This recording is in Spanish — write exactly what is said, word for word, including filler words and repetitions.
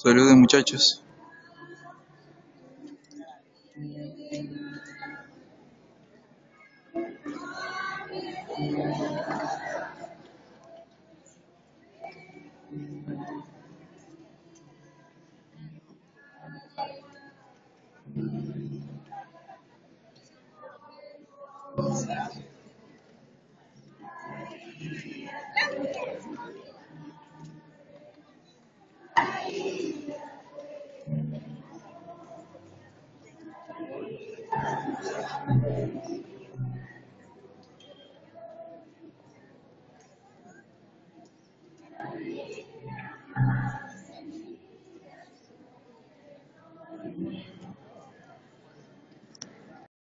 Saludos, muchachos.